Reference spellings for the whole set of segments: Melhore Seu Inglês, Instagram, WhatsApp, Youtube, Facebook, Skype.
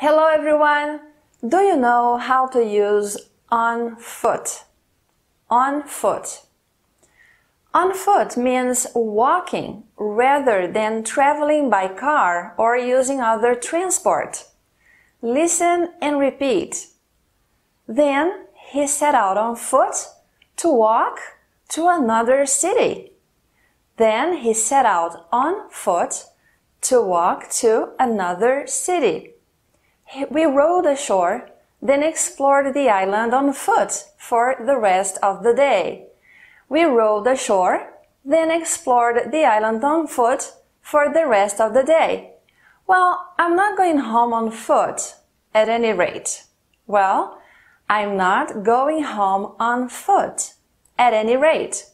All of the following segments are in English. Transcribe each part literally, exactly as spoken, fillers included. Hello everyone! Do you know how to use on foot? On foot. On foot means walking rather than traveling by car or using other transport. Listen and repeat. Then he set out on foot to walk to another city. Then he set out on foot to walk to another city. We rowed ashore, then explored the island on foot for the rest of the day. We rowed ashore, then explored the island on foot for the rest of the day. Well, I'm not going home on foot, at any rate. Well, I'm not going home on foot, at any rate.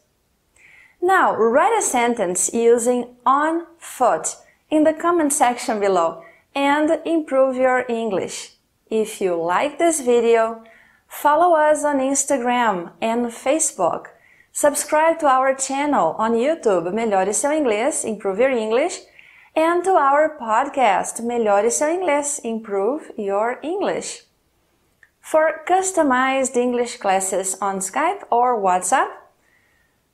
Now, write a sentence using on foot in the comment section below and improve your English. If you like this video, follow us on Instagram and Facebook. Subscribe to our channel on YouTube, Melhore Seu Inglês, Improve Your English, and to our podcast, Melhore Seu Inglês, Improve Your English. For customized English classes on Skype or WhatsApp,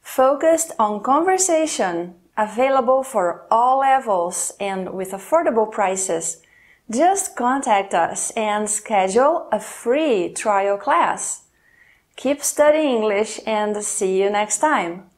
focused on conversation, available for all levels and with affordable prices, just contact us and schedule a free trial class. Keep studying English and see you next time!